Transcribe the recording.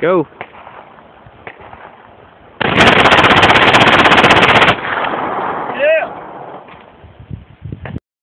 Go.